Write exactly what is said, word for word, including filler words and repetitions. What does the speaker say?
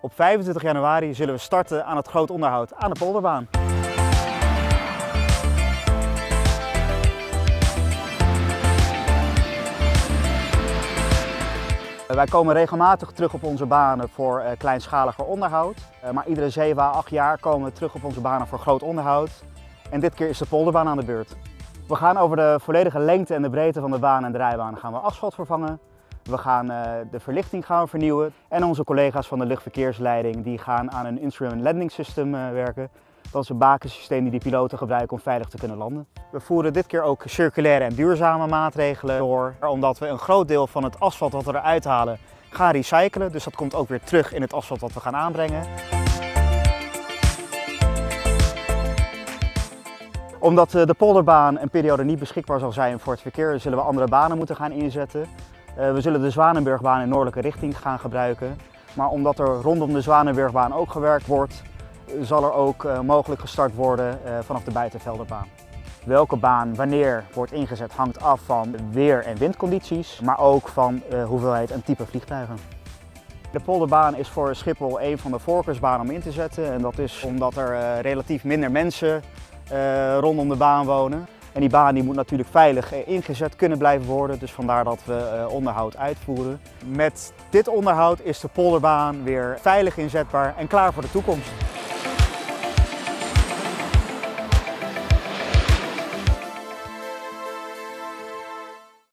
Op vijfentwintig januari zullen we starten aan het groot onderhoud aan de Polderbaan. Wij komen regelmatig terug op onze banen voor kleinschaliger onderhoud. Maar iedere zeven à acht jaar komen we terug op onze banen voor groot onderhoud. En dit keer is de Polderbaan aan de beurt. We gaan over de volledige lengte en de breedte van de baan en de rijbaan gaan we asfalt vervangen. We gaan de verlichting gaan we vernieuwen. En onze collega's van de luchtverkeersleiding die gaan aan een instrument landing system werken. Dat is een bakensysteem die de piloten gebruiken om veilig te kunnen landen. We voeren dit keer ook circulaire en duurzame maatregelen door. Omdat we een groot deel van het asfalt dat we eruit halen gaan recyclen. Dus dat komt ook weer terug in het asfalt dat we gaan aanbrengen. Omdat de Polderbaan een periode niet beschikbaar zal zijn voor het verkeer, zullen we andere banen moeten gaan inzetten. We zullen de Zwanenburgbaan in noordelijke richting gaan gebruiken. Maar omdat er rondom de Zwanenburgbaan ook gewerkt wordt, zal er ook uh, mogelijk gestart worden uh, vanaf de Buitenveldertbaan. Welke baan wanneer wordt ingezet hangt af van weer- en windcondities, maar ook van uh, hoeveelheid en type vliegtuigen. De Polderbaan is voor Schiphol een van de voorkeursbanen om in te zetten. En dat is omdat er uh, relatief minder mensen uh, rondom de baan wonen. En die baan die moet natuurlijk veilig uh, ingezet kunnen blijven worden, dus vandaar dat we uh, onderhoud uitvoeren. Met dit onderhoud is de Polderbaan weer veilig inzetbaar en klaar voor de toekomst.